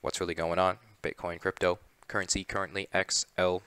what's really going on. Bitcoin, crypto, currency currently XLM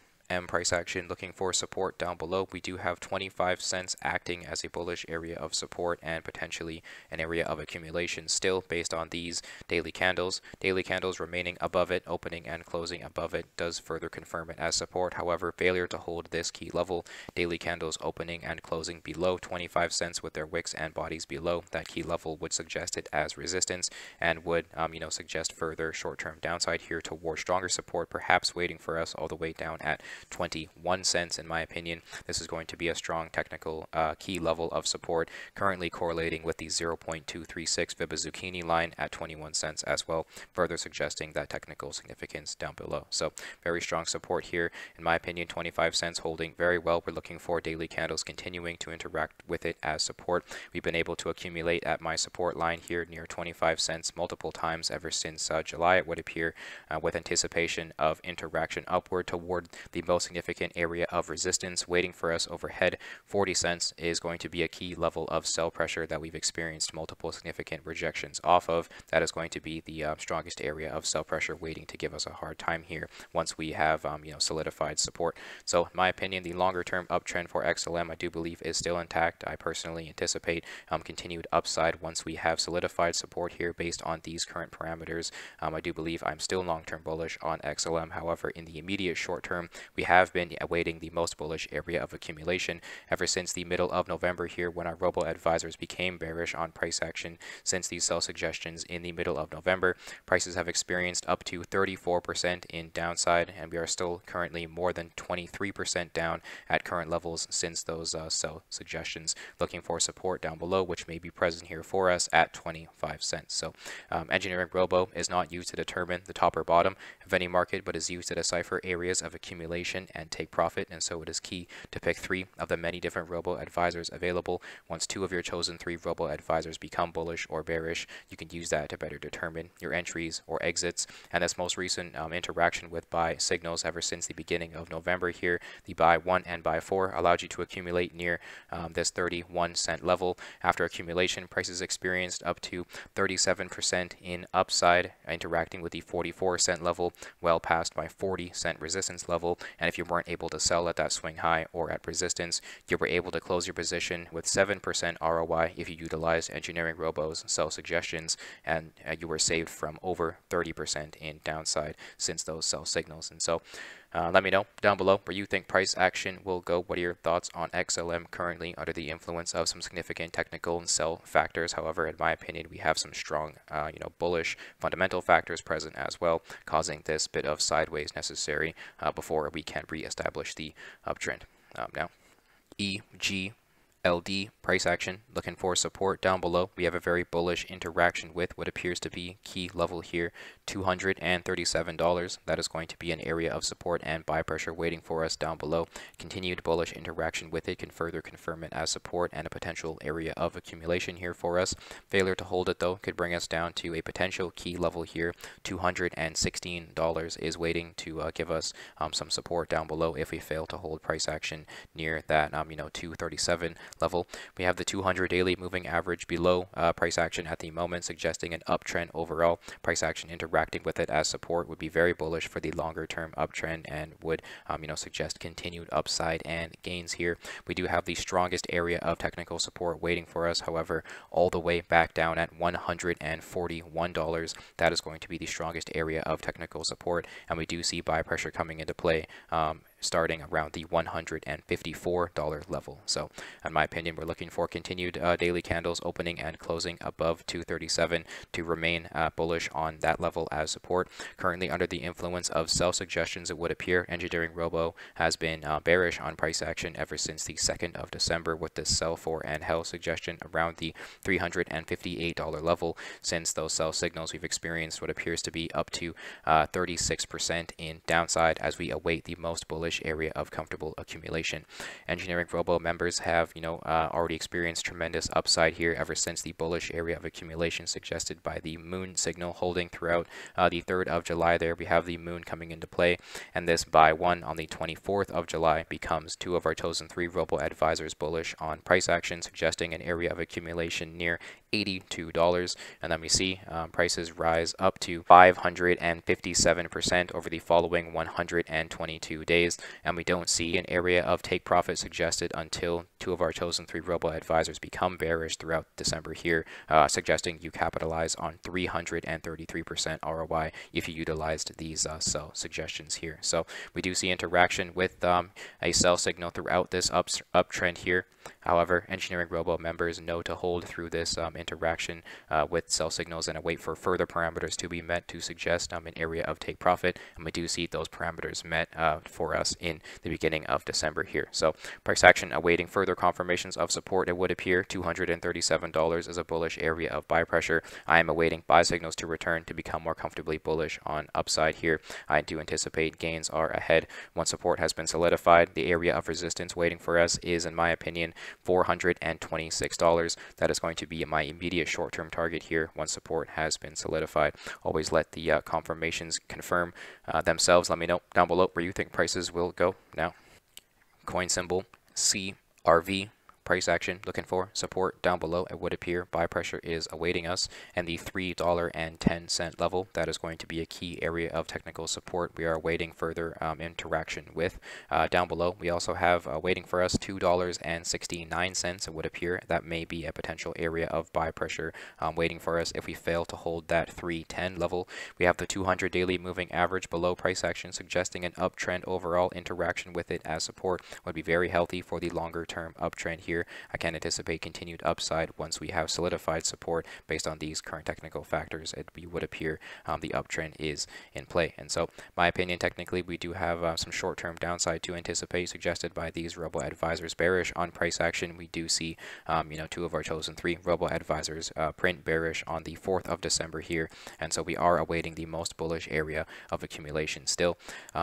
price action, looking for support down below. We do have 25 cents acting as a bullish area of support and potentially an area of accumulation still based on these daily candles. Daily candles remaining above it, opening and closing above it does further confirm it as support. However, failure to hold this key level, daily candles opening and closing below 25 cents with their wicks and bodies below that key level would suggest it as resistance and would suggest further short-term downside here toward stronger support, perhaps waiting for us all the way down at 21 cents. In my opinion, this is going to be a strong technical key level of support, currently correlating with the 0.236 Fibonacci Zucchini line at 21 cents as well, further suggesting that technical significance down below. So very strong support here, in my opinion. 25 cents holding very well. We're looking for daily candles continuing to interact with it as support. We've been able to accumulate at my support line here near 25 cents multiple times ever since July, it would appear, with anticipation of interaction upward toward the most significant area of resistance waiting for us overhead. 40 cents is going to be a key level of sell pressure that we've experienced multiple significant rejections off of. That is going to be the strongest area of sell pressure waiting to give us a hard time here once we have solidified support. So in my opinion, the longer term uptrend for XLM I do believe is still intact. I personally anticipate continued upside once we have solidified support here based on these current parameters. I do believe I'm still long-term bullish on XLM. However, in the immediate short term, we have been awaiting the most bullish area of accumulation ever since the middle of November here, when our robo advisors became bearish on price action. Since these sell suggestions in the middle of November, prices have experienced up to 34% in downside, and we are still currently more than 23% down at current levels since those sell suggestions, looking for support down below, which may be present here for us at 25 cents. So engineering robo is not used to determine the top or bottom of any market, but is used to decipher areas of accumulation and take profit, and so it is key to pick 3 of the many different robo advisors available. Once 2 of your chosen 3 robo advisors become bullish or bearish, you can use that to better determine your entries or exits. And this most recent interaction with buy signals ever since the beginning of November here, the buy 1 and buy 4 allowed you to accumulate near this 31 cent level. After accumulation, prices experienced up to 37% in upside, interacting with the 44 cent level, well past my 40 cent resistance level. And if you weren't able to sell at that swing high or at resistance, you were able to close your position with 7% ROI if you utilized engineering robo's sell suggestions, and you were saved from over 30% in downside since those sell signals. And so let me know down below where you think price action will go. What are your thoughts on XLM currently under the influence of some significant technical and sell factors? However, in my opinion, we have some strong, bullish fundamental factors present as well, causing this bit of sideways necessary before we can reestablish the uptrend. Now, EGLD price action, looking for support down below. We have a very bullish interaction with what appears to be key level here, $237. That is going to be an area of support and buy pressure waiting for us down below. Continued bullish interaction with it can further confirm it as support and a potential area of accumulation here for us. Failure to hold it though could bring us down to a potential key level here, $216 is waiting to give us some support down below if we fail to hold price action near that 237 level. We have the 200 daily moving average below price action at the moment, suggesting an uptrend overall. Price action interacting with it as support would be very bullish for the longer term uptrend and would suggest continued upside and gains here. We do have the strongest area of technical support waiting for us, however, all the way back down at $141. That is going to be the strongest area of technical support, and we do see buy pressure coming into play starting around the $154 level. So in my opinion, we're looking for continued daily candles opening and closing above 237 to remain bullish on that level as support. Currently under the influence of sell suggestions, it would appear engineering robo has been bearish on price action ever since the 2nd of December with this sell for and hell suggestion around the $358 level. Since those sell signals, we've experienced what appears to be up to 36% in downside as we await the most bullish bullish area of comfortable accumulation. Engineering Robo members have, already experienced tremendous upside here ever since the bullish area of accumulation suggested by the moon signal holding throughout the 3rd of July. There we have the moon coming into play, and this buy one on the 24th of July becomes two of our chosen three robo advisors bullish on price action, suggesting an area of accumulation near $82, and then we see prices rise up to 557% over the following 122 days, and we don't see an area of take profit suggested until two of our chosen three robo advisors become bearish throughout December here, suggesting you capitalize on 333% ROI if you utilized these sell suggestions here. So we do see interaction with a sell signal throughout this uptrend here. However, Engineering Robo members know to hold through this interaction with sell signals and await for further parameters to be met to suggest an area of take profit, and we do see those parameters met for us in the beginning of December here. So price action awaiting further confirmations of support, it would appear. $237 is a bullish area of buy pressure. I am awaiting buy signals to return to become more comfortably bullish on upside here. I do anticipate gains are ahead once support has been solidified. The area of resistance waiting for us is, in my opinion, $426. That is going to be my immediate short-term target here once support has been solidified. Always let the confirmations confirm themselves. Let me know down below where you think prices will go now. Coin symbol CRV. Price action looking for support down below. It would appear buy pressure is awaiting us, and the $3.10 level, that is going to be a key area of technical support we are waiting further interaction with. Down below we also have waiting for us $2.69. It would appear that may be a potential area of buy pressure waiting for us if we fail to hold that $3.10 level. We have the 200 daily moving average below price action, suggesting an uptrend overall. Interaction with it as support would be very healthy for the longer term uptrend here. I can anticipate continued upside once we have solidified support based on these current technical factors. It would appear the uptrend is in play, and so my opinion, technically we do have some short-term downside to anticipate suggested by these robo advisors bearish on price action. We do see two of our chosen three robo advisors print bearish on the 4th of December here, and so we are awaiting the most bullish area of accumulation still.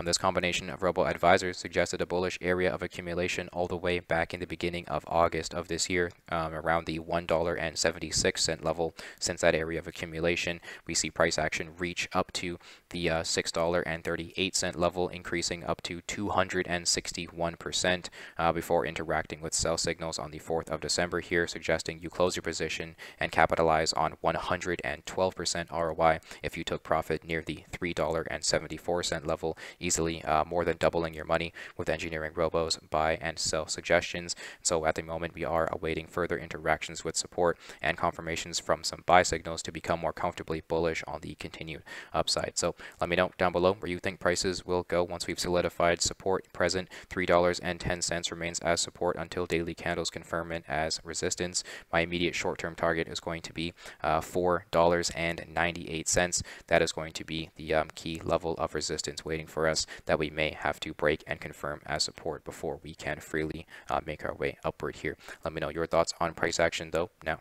This combination of robo advisors suggested a bullish area of accumulation all the way back in the beginning of August of this year, around the $1.76 level. Since that area of accumulation, we see price action reach up to the $6.38 level, increasing up to 261% before interacting with sell signals on the 4th of December here, suggesting you close your position and capitalize on 112% ROI if you took profit near the $3.74 level, easily more than doubling your money with Engineering Robo's buy and sell suggestions. So at the moment we are awaiting further interactions with support and confirmations from some buy signals to become more comfortably bullish on the continued upside. So let me know down below where you think prices will go once we've solidified support present. $3.10 remains as support until daily candles confirm it as resistance. My immediate short-term target is going to be $4.98. That is going to be the key level of resistance waiting for us that we may have to break and confirm as support before we can freely make our way upward here. Let me know your thoughts on price action though now.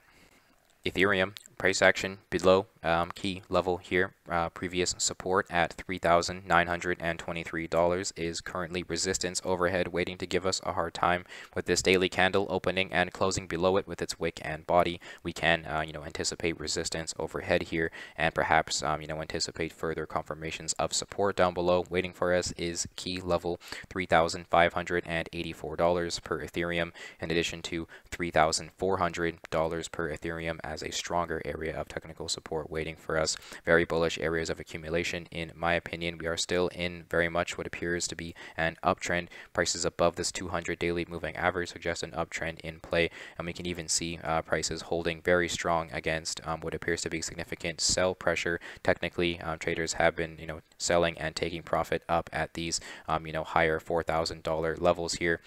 Ethereum price action below key level here. Previous support at $3,923 is currently resistance overhead waiting to give us a hard time. With this daily candle opening and closing below it with its wick and body, we can anticipate resistance overhead here, and perhaps anticipate further confirmations of support down below. Waiting for us is key level $3,584 per Ethereum, in addition to $3,400 per Ethereum as a stronger area of technical support waiting for us. Very bullish areas of accumulation in my opinion. We are still in very much what appears to be an uptrend. Prices above this 200 daily moving average suggest an uptrend in play, and we can even see prices holding very strong against what appears to be significant sell pressure. Technically traders have been selling and taking profit up at these higher $4,000 levels here.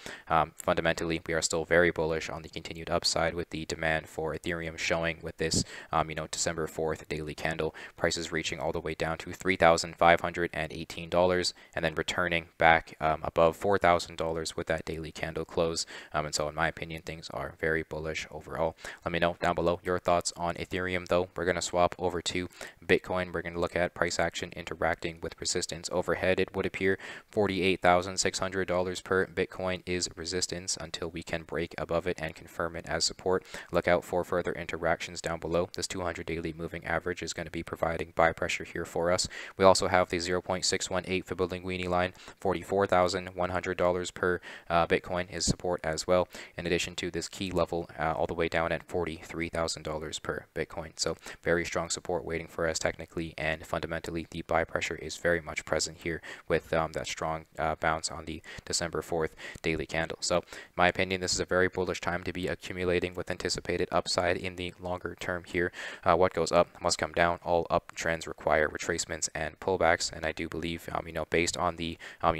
Fundamentally we are still very bullish on the continued upside, with the demand for Ethereum showing with this December 4th daily candle, prices reaching all the way down to $3,518 and then returning back above $4,000 with that daily candle close. And so in my opinion, things are very bullish overall. Let me know down below your thoughts on Ethereum though. We're going to swap over to Bitcoin. We're going to look at price action interacting with resistance overhead. It would appear $48,600 per Bitcoin is resistance until we can break above it and confirm it as support. Look out for further interactions down below. This 200 daily moving average is going to be providing buy pressure here for us. We also have the 0.618 Fibonacci line, $44,100 per Bitcoin is support as well, in addition to this key level all the way down at $43,000 per Bitcoin. So very strong support waiting for us technically, and fundamentally the buy pressure is very much present here with that strong bounce on the December 4th daily candle. So in my opinion, this is a very bullish time to be accumulating with anticipated upside in the longer term here. What goes up must come down. All up trends require retracements and pullbacks, and I do believe based on the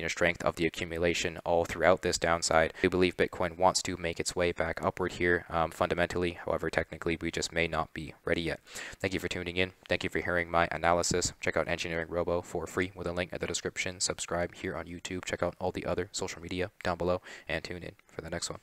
strength of the accumulation all throughout this downside, I do believe Bitcoin wants to make its way back upward here fundamentally. However, technically we just may not be ready yet. Thank you for tuning in. Thank you for hearing my analysis. Check out Engineering Robo for free with a link at the description. Subscribe here on YouTube. Check out all the other social media down below and tune in for the next one.